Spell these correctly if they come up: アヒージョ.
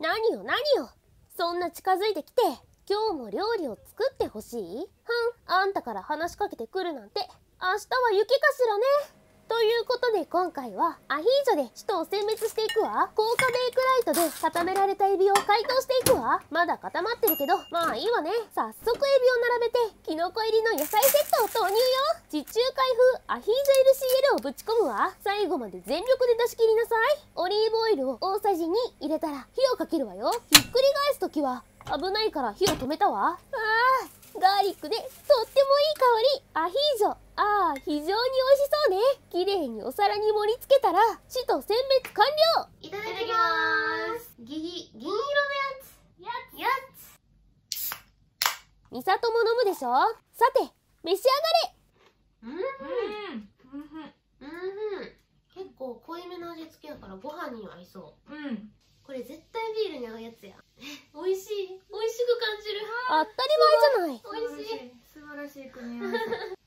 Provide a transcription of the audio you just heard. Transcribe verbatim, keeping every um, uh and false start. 何よ何よ、そんな近づいてきて今日も料理を作ってほしい？ふん、あんたから話しかけてくるなんて、明日は雪かしらね。ということで今回はアヒージョで首都を殲滅していくわ。高価ベイクライトで固められたエビを解凍していくわ。まだ固まってるけどまあいいわね。早速エビを並べてキノコ入りの野菜セットを投入よ。地中海風アヒージョ エルシーエル をぶち込むわ。最後まで全力で出し切りなさい。オリーブオイルを大さじに入れたら火をかけるわよ。ひっくり返すときは危ないから火を止めたわ。あー、ガーリックでとってもいい香り。アヒージョ、あー、非常に美味しそうね。綺麗にお皿に盛り付けたら首都殲滅完了。いただきます。ギギ銀色のやつやつやつ。美里も飲むでしょ。さて召し上がれ。うんうんうんうんうん。結構濃いめの味付けやからご飯に合いそう。うん、これ絶対ビールに合うやつや。美味しい、美味しく感じる。当たり前じゃない。美味しい、素晴らしい組み合わせ。